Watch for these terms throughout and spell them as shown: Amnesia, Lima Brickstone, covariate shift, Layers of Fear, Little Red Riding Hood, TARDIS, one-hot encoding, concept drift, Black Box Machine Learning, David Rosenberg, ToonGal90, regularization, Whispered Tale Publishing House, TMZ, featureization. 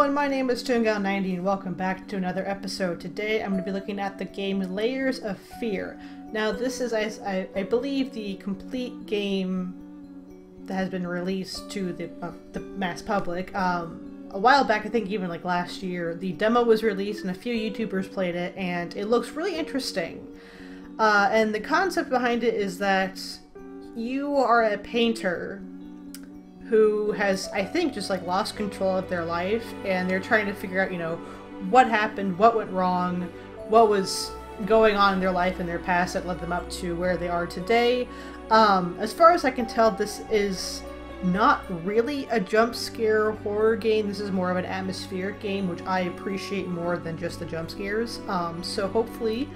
everyone, my name is ToonGal90 and welcome back to another episode. Today I'm going to be looking at the game Layers of Fear. Now this is, I believe, the complete game that has been released to the mass public. A while back, I think even like last year, the demo was released and a few YouTubers played it and it looks really interesting. And the concept behind it is that you are a painter who has, I think, just like lost control of their life, and they're trying to figure out, you know, what happened, what went wrong, what was going on in their life and their past that led them up to where they are today. As far as I can tell, this is not really a jump scare horror game. This is more of an atmospheric game, which I appreciate more than just the jump scares. So hopefully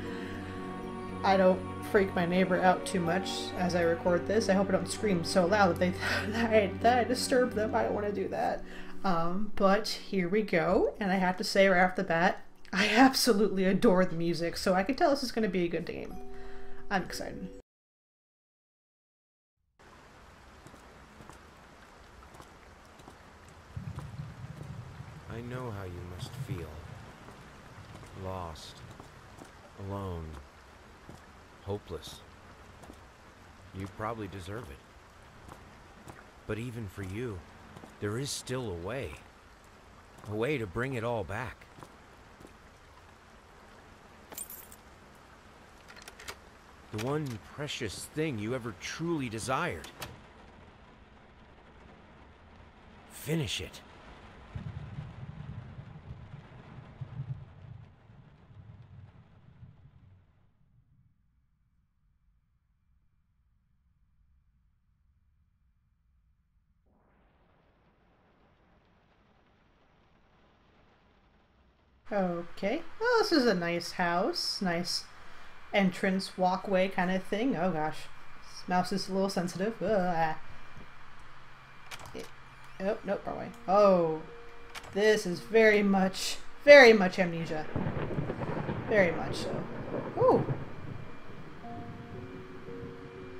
I don't freak my neighbor out too much as I record this. I hope I don't scream so loud that I disturb them. I don't want to do that. But here we go. And I have to say right off the bat, I absolutely adore the music, so I can tell this is going to be a good game. I'm excited. I know how you must feel. Lost. Alone. Hopeless. You probably deserve it. But even for you, there is still a way. A way to bring it all back. The one precious thing you ever truly desired. Finish it. Okay. Well, this is a nice house. Nice entrance, walkway kind of thing. Oh gosh. This mouse is a little sensitive. Oh, nope, wrong way. Oh. This is very much Amnesia. Very much so. Ooh.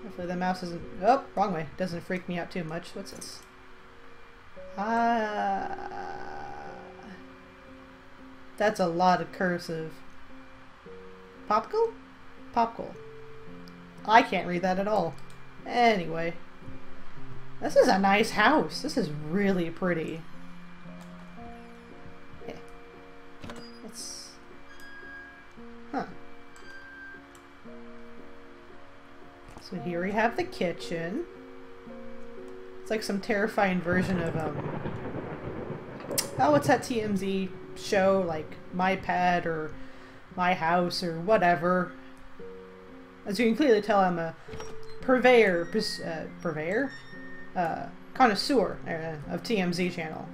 Hopefully the mouse isn't... Oh, wrong way. Doesn't freak me out too much. What's this? That's a lot of cursive. Popsicle? Popsicle. I can't read that at all. Anyway. This is a nice house. This is really pretty. Okay. Let's... Huh. So here we have the kitchen. It's like some terrifying version of, oh, what's that TMZ show, like My Pet or My House or whatever. As you can clearly tell, I'm a connoisseur of TMZ channel.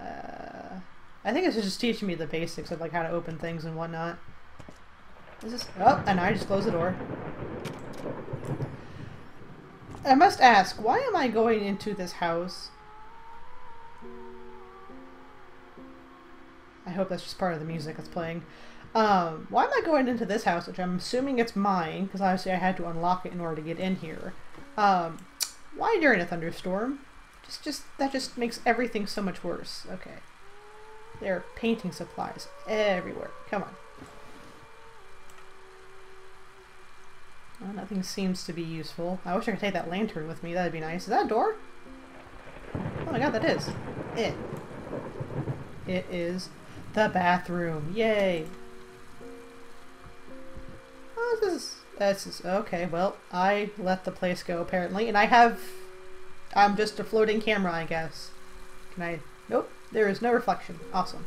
I think this is just teaching me the basics of like how to open things and whatnot. Is this? Oh, and I just closed the door. I must ask, why am I going into this house? I hope that's just part of the music that's playing. Why am I going into this house, which I'm assuming it's mine, because obviously I had to unlock it in order to get in here. Why during a thunderstorm? That just makes everything so much worse. Okay. There are painting supplies everywhere. Come on. Well, nothing seems to be useful. I wish I could take that lantern with me. That'd be nice. Is that a door? Oh my god, that is. It is the bathroom. Yay! Oh, this is okay. Well, I let the place go apparently, and I'm just a floating camera, I guess. Can I? Nope. There is no reflection. Awesome.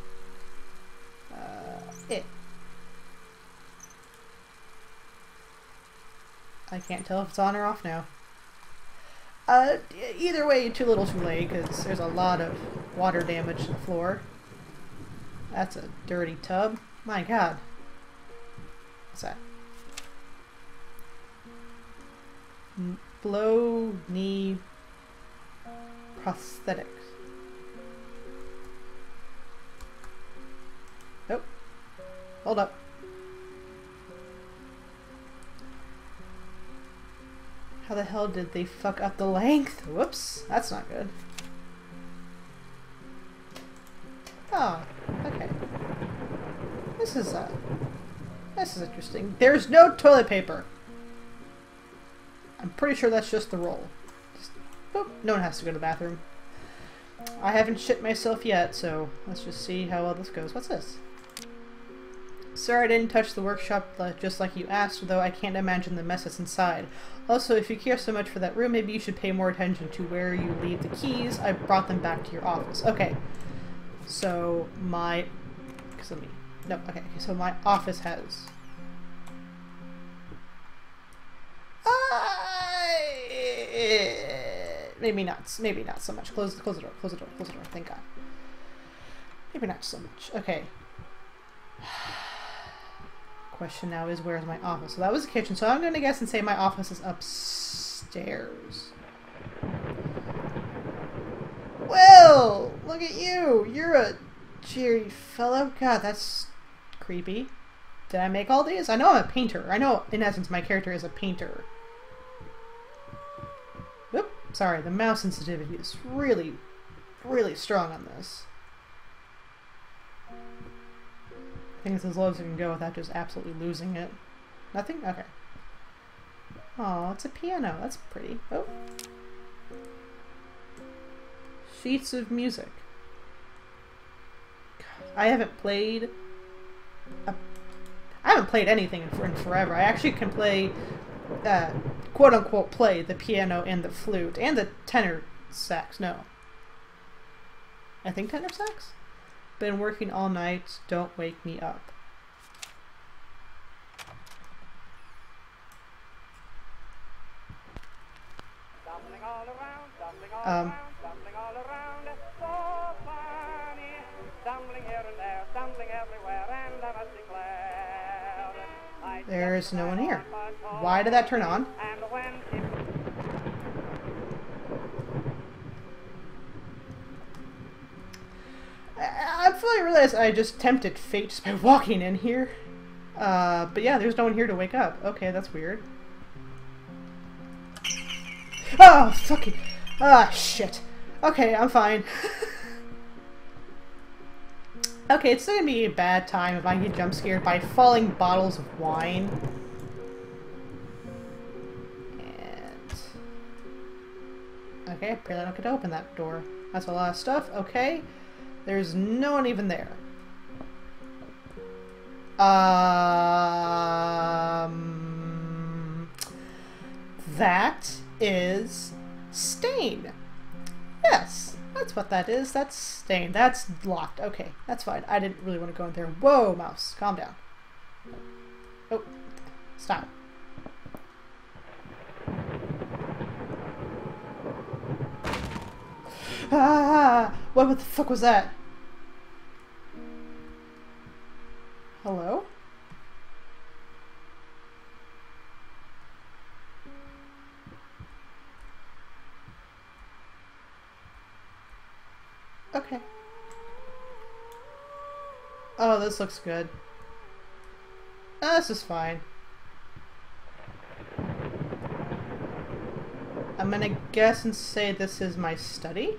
I can't tell if it's on or off now. Either way, too little, too late, because there's a lot of water damage to the floor. That's a dirty tub. My god. What's that? Blow knee prosthetics. Nope. Hold up. How the hell did they fuck up the length? Whoops. That's not good. Ah, okay. This is interesting. There's no toilet paper. I'm pretty sure that's just the roll. Just, oh, no one has to go to the bathroom. I haven't shit myself yet, so let's just see how well this goes. What's this? Sir, I didn't touch the workshop just like you asked, though I can't imagine the mess that's inside. Also, if you care so much for that room, maybe you should pay more attention to where you leave the keys. I brought them back to your office. Okay. So, my... So my office has... Maybe not so much. Close the door, close the door. Thank God. Maybe not so much. Okay. Question now is, where's my office? So that was the kitchen. So I'm going to guess and say my office is upstairs. Well, look at you. You're a cheery fellow. God, that's creepy. Did I make all these? I know I'm a painter. I know, in essence, my character is a painter. Oop, sorry. The mouse sensitivity is really, really strong on this. I think it's as low as it can go without just absolutely losing it. Nothing? Okay. Oh, it's a piano. That's pretty. Oh. Sheets of music. I haven't played... I haven't played anything in forever. I actually can play, quote-unquote play, the piano and the flute. And the tenor sax. No. I think tenor sax? Been working all night, don't wake me up. Stumbling all around, so funny. Stumbling here and there, stumbling everywhere, and I must declare. There's no one here. Why did that turn on? And when it... I fully realize I just tempted fate just by walking in here. But yeah, there's no one here to wake up. Okay, that's weird. Oh, fucking... Ah, shit. Okay, I'm fine. Okay, it's still gonna be a bad time if I get jump scared by falling bottles of wine. And... Okay, apparently I don't get to open that door. That's a lot of stuff. Okay. There's no one even there. That is stain. Yes, that's what that is. That's stain. That's locked. Okay, that's fine. I didn't really want to go in there. Whoa, mouse, calm down. Oh, stop. Ah, what the fuck was that? Hello? Okay. Oh, this looks good. Oh, this is fine. I'm gonna guess and say this is my study.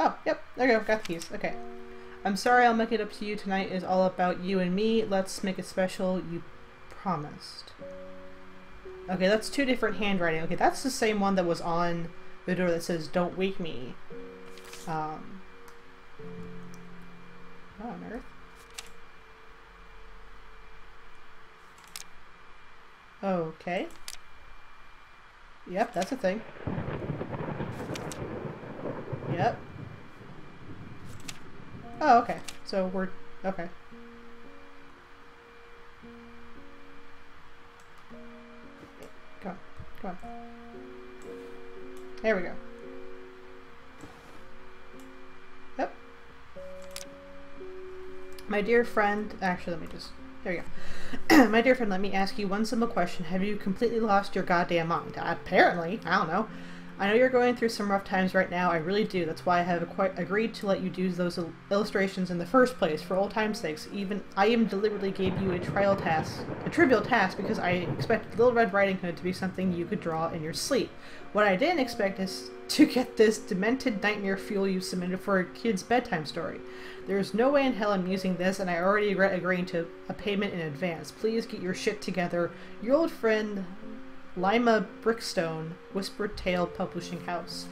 Oh, yep, there you go, got the keys, okay. I'm sorry, I'll make it up to you. Tonight is all about you and me. Let's make it special, you promised. Okay, that's two different handwriting. Okay, that's the same one that was on the door that says, don't wake me. What on earth? Okay. Yep, that's a thing. Yep. Oh, okay. So we're... Okay. Come on. Come on. There we go. Yep. My dear friend... Actually, let me just... There we go. My dear friend, let me ask you one simple question. Have you completely lost your goddamn mind? Apparently. I don't know. I know you're going through some rough times right now, I really do. That's why I have quite agreed to let you do those illustrations in the first place, for old time's sakes. I even deliberately gave you a trivial task, because I expected Little Red Riding Hood to be something you could draw in your sleep. What I didn't expect is to get this demented nightmare fuel you submitted for a kid's bedtime story. There's no way in hell I'm using this, and I already regret agreeing to a payment in advance. Please get your shit together. Your old friend, Lima Brickstone, Whispered Tale Publishing House.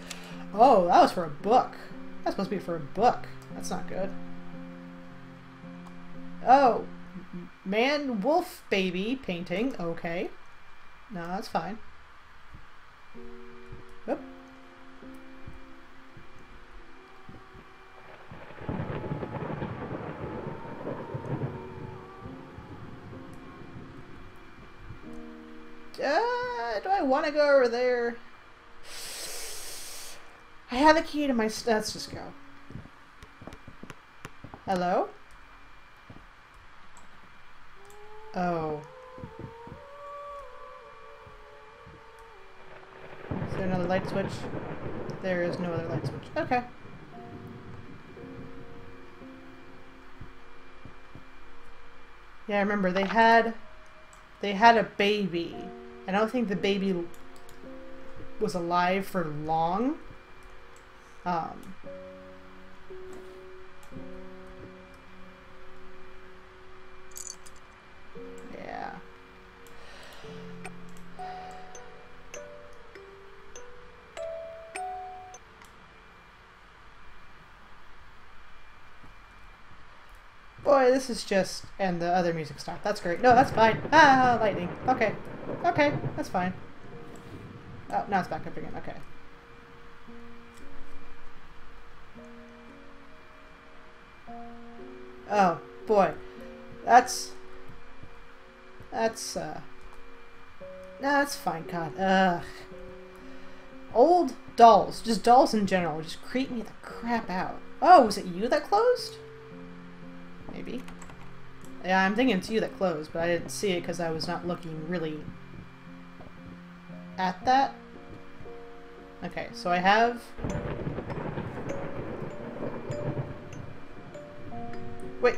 Oh, that was for a book. That's supposed to be for a book. That's not good. Oh, man, wolf, baby, painting. Okay. No, that's fine. Oop. Do I want to go over there? I have a key to my... Let's just go. Hello? Oh. Is there another light switch? There is no other light switch. Okay. Yeah, I remember they had a baby. I don't think the baby was alive for long. Yeah. Boy, this is just... And the other music stopped. That's great. No, that's fine. Ah, lightning. Okay. Okay, that's fine. Oh, now it's back up again. Okay. Oh, boy. No, that's fine, God. Ugh. Old dolls. Just dolls in general. Just creep me the crap out. Oh, was it you that closed? Maybe. Yeah, I'm thinking it's you that closed, but I didn't see it because I was not looking really at that. Okay, so I have... Wait.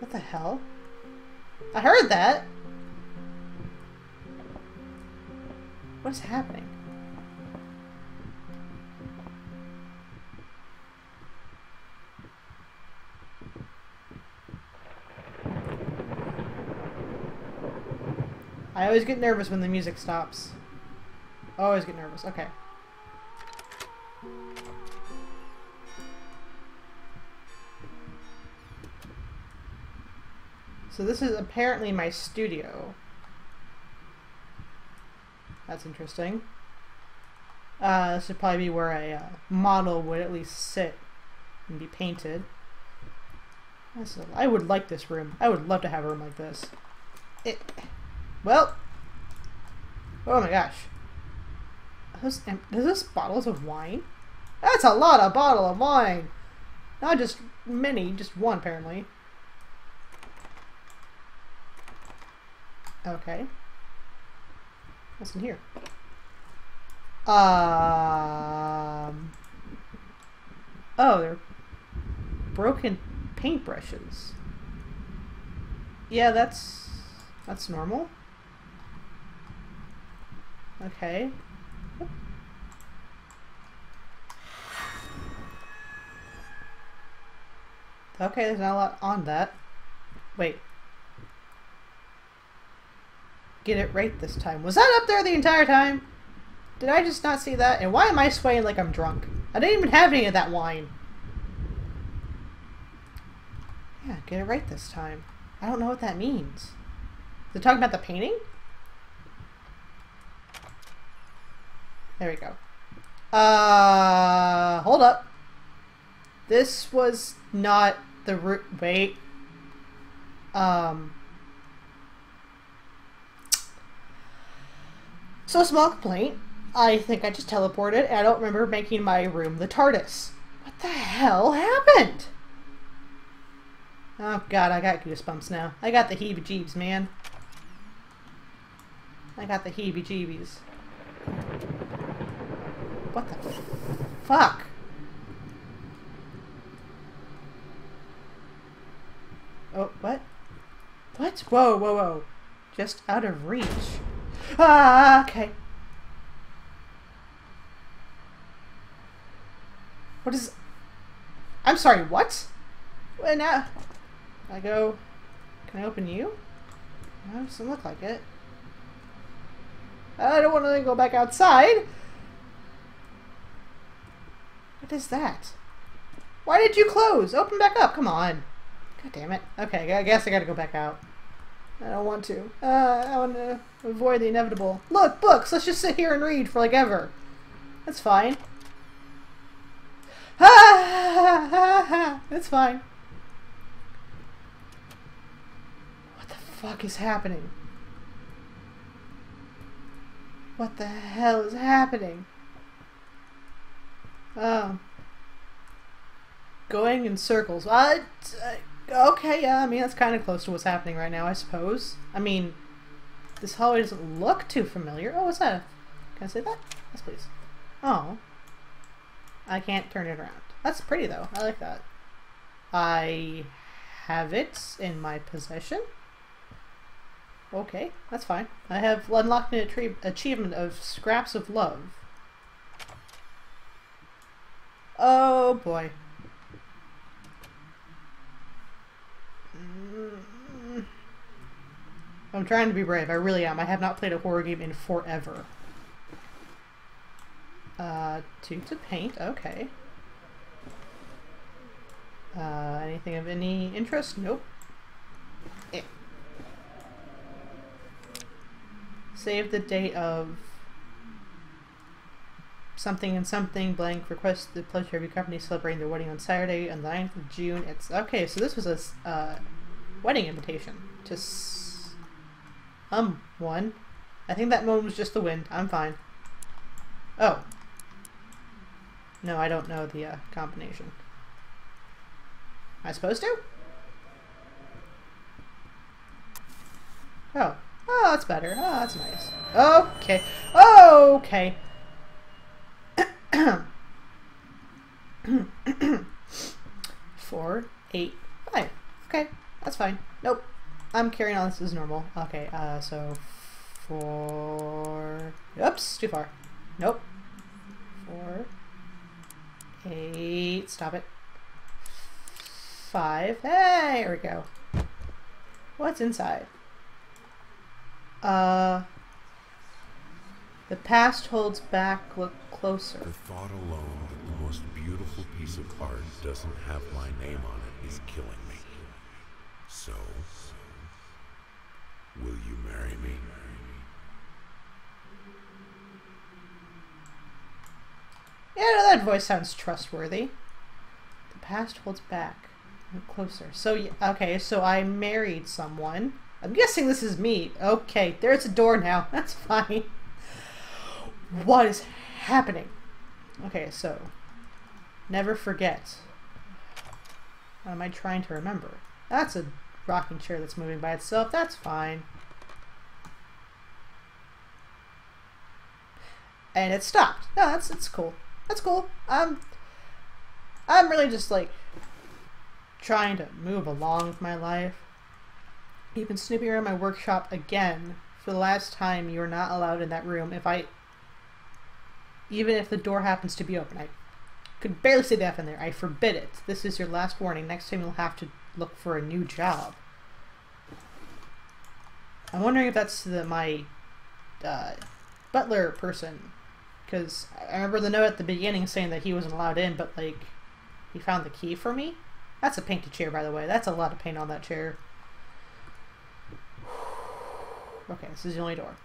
What the hell? I heard that! What is happening? I always get nervous when the music stops. I always get nervous. Okay. So this is apparently my studio. That's interesting. This should probably be where a model would at least sit and be painted. I would like this room. I would love to have a room like this. Well. Oh my gosh. Are those bottles of wine? That's a lot of bottle of wine! Not just many, just one apparently. Okay. What's in here? Oh, they're broken paintbrushes. Yeah, that's normal. Okay. Okay, there's not a lot on that. Wait. Get it right this time. Was that up there the entire time? Did I just not see that? And why am I swaying like I'm drunk? I didn't even have any of that wine. Yeah, get it right this time. I don't know what that means. They're talking about the painting? There we go. Hold up. This was not the root. Wait. So, small complaint, I think I just teleported and I don't remember making my room the TARDIS. What the hell happened? Oh god, I got goosebumps now. I got the heebie-jeebies, man. I got the heebie-jeebies. What the fuck? Oh, what? What? Whoa, whoa, whoa. Just out of reach. Ah, okay. What is... I'm sorry, what? Well, now... I go... Can I open you? No, it doesn't look like it. I don't want to go back outside. What is that? Why did you close? Open back up, come on. God damn it. Okay, I guess I gotta go back out. I don't want to. I want to avoid the inevitable. Look, books! Let's just sit here and read for like ever. That's fine. Ha ha ha! That's fine. What the fuck is happening? What the hell is happening? Going in circles. Okay, yeah, I mean, that's kind of close to what's happening right now, I suppose. I mean, this hallway doesn't look too familiar. Oh, what's that? Can I say that? Yes, please. Oh. I can't turn it around. That's pretty, though. I like that. I have it in my possession. Okay, that's fine. I have unlocked an achievement of Scraps of Love. Oh, boy. I'm trying to be brave. I really am. I have not played a horror game in forever. Two to paint. Okay. Anything of any interest? Nope. Eh. Save the date of something and something blank. Request the pleasure of your company celebrating their wedding on Saturday on the 9th of June. It's okay. So this was a wedding invitation to. One. I think that moan was just the wind. I'm fine. Oh. No, I don't know the combination. Am I supposed to? Oh. Oh, that's better. Oh, that's nice. Okay. Okay. Okay. 4, 8, 5. Okay. That's fine. Nope. I'm carrying on this as normal. Okay, so 4... Oops, too far. Nope. 4... 8... Stop it. 5... Hey, here we go. What's inside? The past holds back, look closer. The thought alone that the most beautiful piece of art doesn't have my name on it is killing me. So... will you marry me? Yeah, no, that voice sounds trustworthy. The past holds back. I'm closer. So, okay, so I married someone. I'm guessing this is me. Okay, there's a door now. That's fine. What is happening? Okay, so. Never forget. What am I trying to remember? That's a... rocking chair that's moving by itself. That's fine. And it stopped. No, that's cool. That's cool. I'm really just like trying to move along with my life. You've been snooping around my workshop again for the last time. You are not allowed in that room. Even if the door happens to be open, I could barely see the F in there. I forbid it. This is your last warning. Next time you'll have to look for a new job. I'm wondering if that's my butler person, because I remember the note at the beginning saying that he wasn't allowed in, but like he found the key for me. That's a painted chair, by the way. That's a lot of paint on that chair. Okay, this is the only door.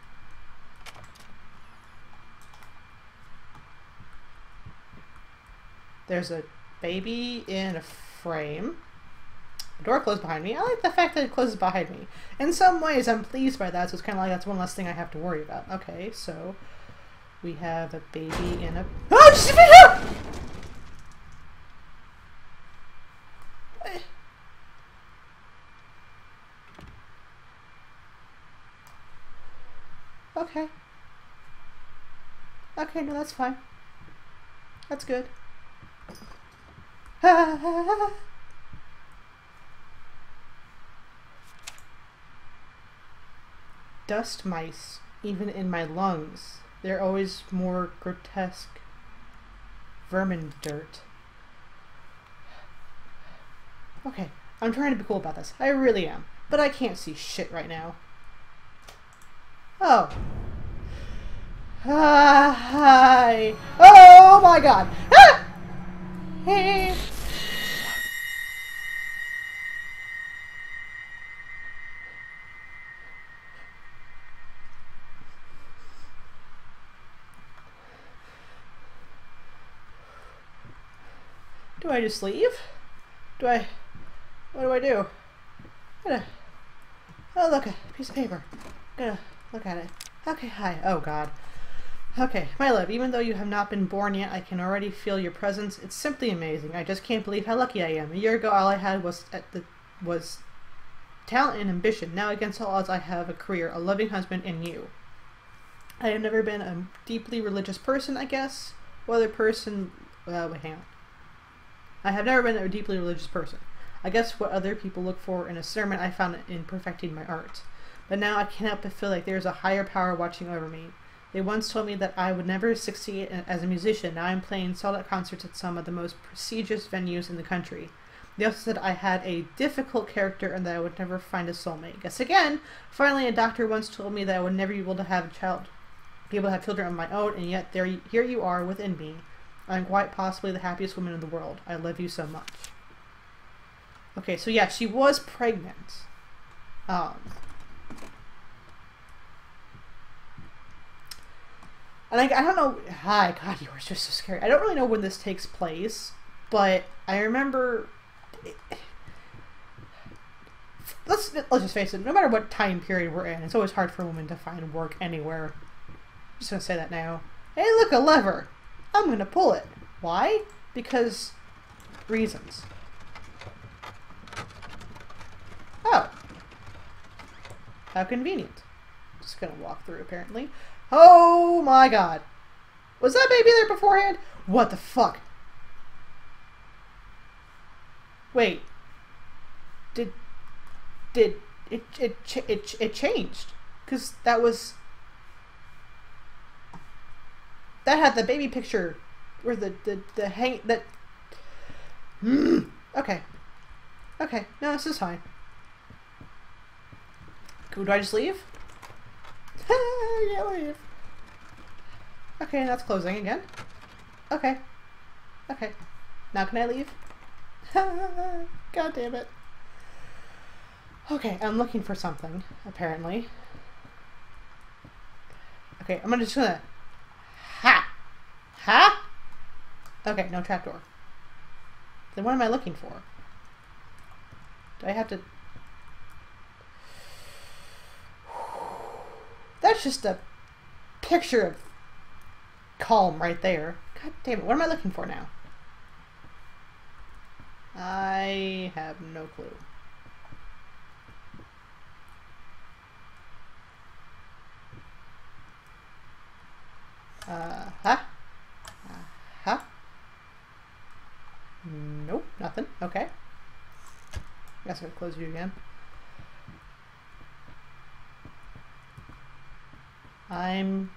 There's a baby in a frame. The door closed behind me. I like the fact that it closes behind me. In some ways, I'm pleased by that, so it's kind of like that's one less thing I have to worry about. Okay, so we have a baby in a... Oh, Okay. Okay, no, that's fine. That's good. Dust mice, even in my lungs. They're always more grotesque. Vermin dirt. Okay, I'm trying to be cool about this. I really am. But I can't see shit right now. Oh. Hi. Oh my god. Ah! Hey. Do I just leave? Do I... What do I do? I'm gonna... Oh, look, a piece of paper. I'm gonna look at it. Okay, hi. Oh, God. Okay, my love, even though you have not been born yet, I can already feel your presence. It's simply amazing. I just can't believe how lucky I am. A year ago, all I had was talent and ambition. Now, against all odds, I have a career, a loving husband, and you. I have never been a deeply religious person, I guess. I have never been a deeply religious person. I guess what other people look for in a sermon I found in perfecting my art. But now I can't help but feel like there is a higher power watching over me. They once told me that I would never succeed as a musician. Now I'm playing sold-out concerts at some of the most prestigious venues in the country. They also said I had a difficult character and that I would never find a soulmate. Guess again, finally a doctor once told me that I would never be able to have children of my own, and yet here you are within me. I'm quite possibly the happiest woman in the world. I love you so much. Okay, so yeah, she was pregnant. And I don't know... Hi, God, you were just so scary. I don't really know when this takes place, but I remember... Let's just face it, no matter what time period we're in, it's always hard for women to find work anywhere. I'm just gonna say that now. Hey, look, a lever! I'm gonna pull it. Why? Because... reasons. Oh. How convenient. Just gonna walk through, apparently. Oh my god. Was that baby there beforehand? What the fuck? Wait. Did it changed? 'Cause that was... That had the baby picture where the hang... that... Okay. Okay. No, this is fine. Do I just leave? I can't leave. Okay, that's closing again. Okay. Okay. Now can I leave? God damn it. Okay, I'm looking for something, apparently. Okay, I'm just gonna... Ha! Ha! Okay, no trapdoor. Then what am I looking for? Do I have to... That's just a picture of calm right there. God damn it, what am I looking for now? I have no clue. Nope, nothing. Okay. I guess I'll close you again. I'm...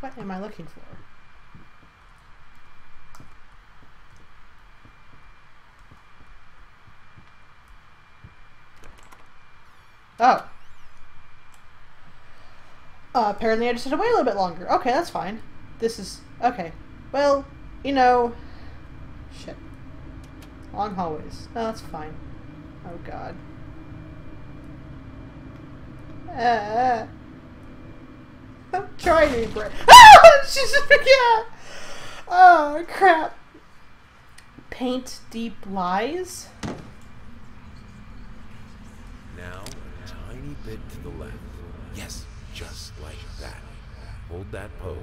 What am I looking for? Oh. Apparently I just had to wait a little bit longer. Okay, that's fine. This is... Okay. Well, you know... Shit. Long hallways. No, that's fine. Oh, God. I'm trying to be brave. Ah! She's just... Yeah! Oh, crap. Paint deep lies? Now, a tiny bit to the left. Yes, just like that. Hold that pose.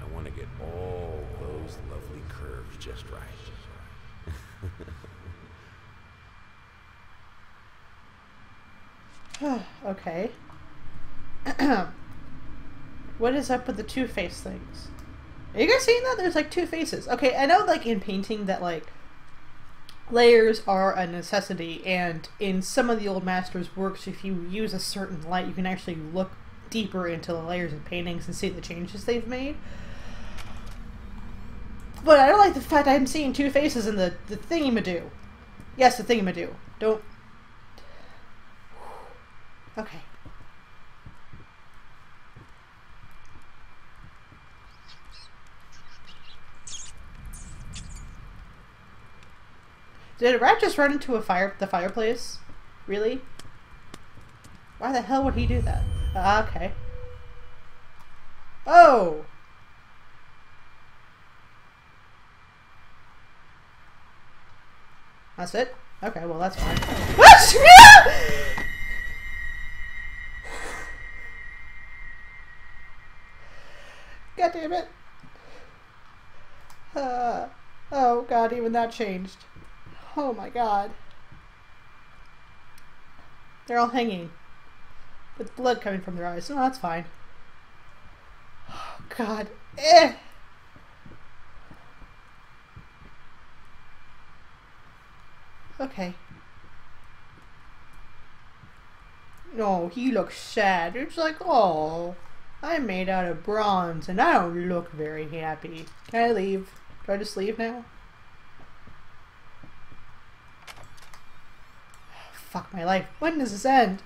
I want to get all those lovely curves just right. Okay. What is up with the two-face things? Are you guys seeing that? There's like two faces. Okay, I know like in painting that like layers are a necessity, and in some of the old masters' works, if you use a certain light, you can actually look deeper into the layers of paintings and see the changes they've made. But I don't like the fact I'm seeing two faces in the thingamadoo. Yes, the thingamadoo. Don't... Okay. Did a rat just run into the fireplace? Really? Why the hell would he do that? Okay. Oh! That's it? Okay, well that's fine. What? God damn it. Oh god, even that changed. Oh my god. They're all hanging. With blood coming from their eyes. No, that's fine. Oh god. Eh. Okay. No, he looks sad. It's like, oh, I'm made out of bronze and I don't look very happy. Can I leave? Do I just leave now? Fuck my life. When does this end?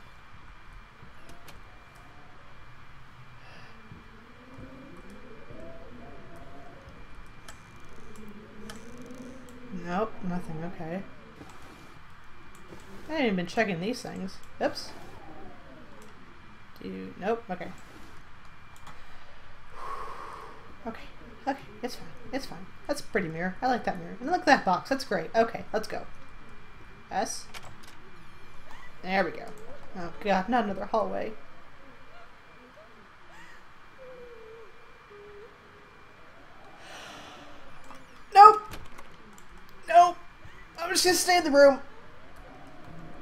Nope, nothing. Okay. I haven't even been checking these things. Oops. Dude, nope. Okay. Okay. Okay. It's fine. It's fine. That's a pretty mirror. I like that mirror. And I like that box. That's great. Okay. Let's go. S. There we go. Oh god, not another hallway. Nope! Nope! I'm just gonna stay in the room!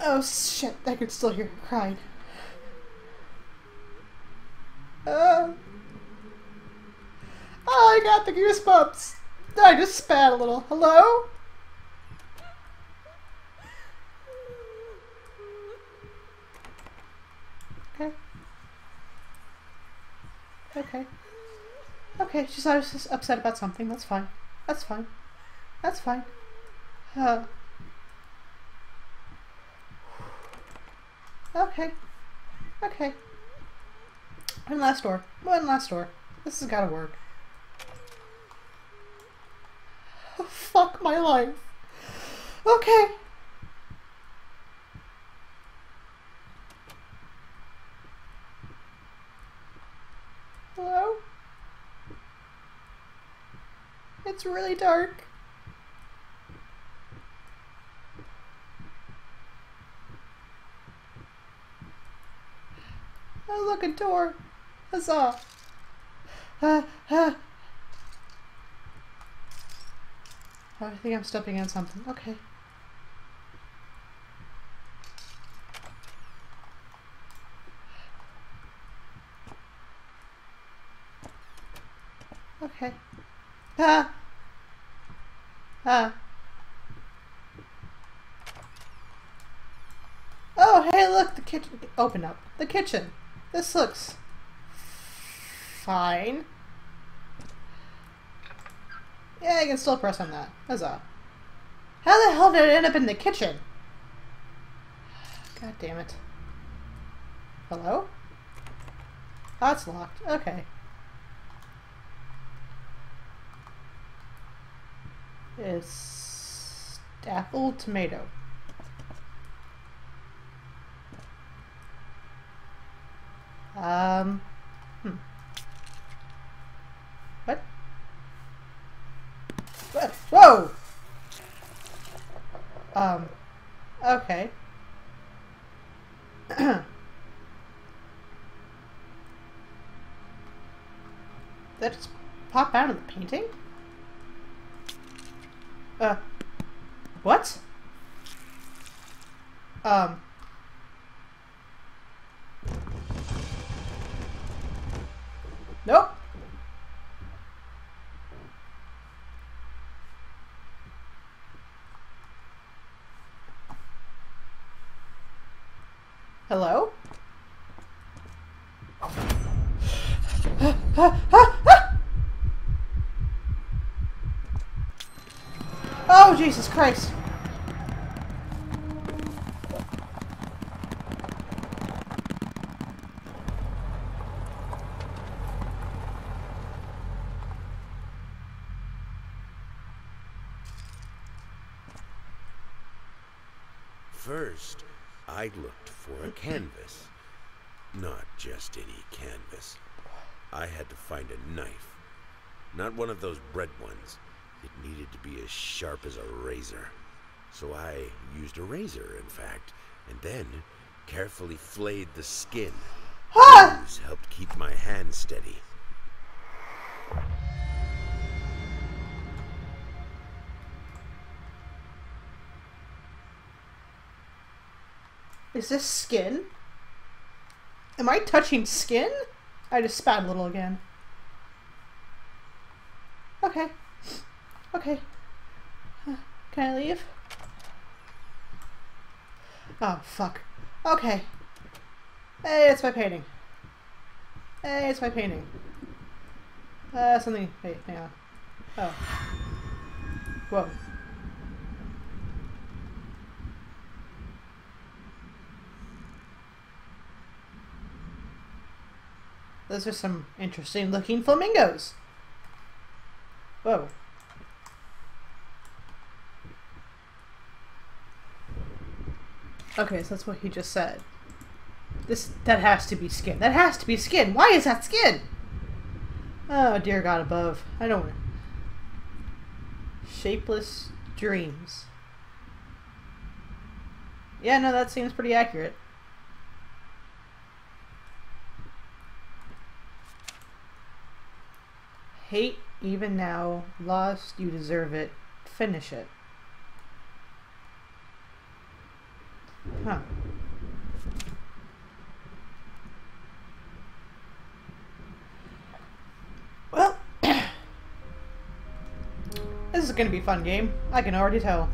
Oh shit, I could still hear her crying. Oh, I got the goosebumps! I just spat a little. Hello? Okay. Okay, she's just upset about something. That's fine. That's fine. That's fine. Okay. Okay. One last door. One last door. This has gotta work. Oh, fuck my life. Okay. Hello? It's really dark. Oh look, a door. Huzzah. Oh, I think I'm stepping on something. Okay. Okay. Ah! Ah. Oh, hey, look! The kitchen. Open up. The kitchen. This looks... fine. Yeah, I can still press on that. Huzzah. How the hell did it end up in the kitchen? God damn it. Hello? That's locked. Okay. It's apple tomato. What? Whoa! Okay. That just pop out of the painting? What? Nope. Hello? Oh, Jesus Christ. First, I looked for a canvas. Not just any canvas. I had to find a knife. Not one of those bread ones. It needed to be as sharp as a razor. So I used a razor, in fact, and then carefully flayed the skin. Those helped keep my hand steady. Is this skin? Am I touching skin? I just spat a little again. Okay. Okay. Can I leave? Oh, fuck. Okay. Hey, it's my painting. Hey, it's my painting. Something. Wait, hang on. Oh. Whoa. Those are some interesting looking flamingos. Whoa. Okay, so that's what he just said. That has to be skin. That has to be skin. Why is that skin? Oh, dear God above. I don't want to. Shapeless dreams. Yeah, no, that seems pretty accurate. Hate even now, lost, you deserve it, finish it. Huh. Well, this is gonna be a fun game, I can already tell.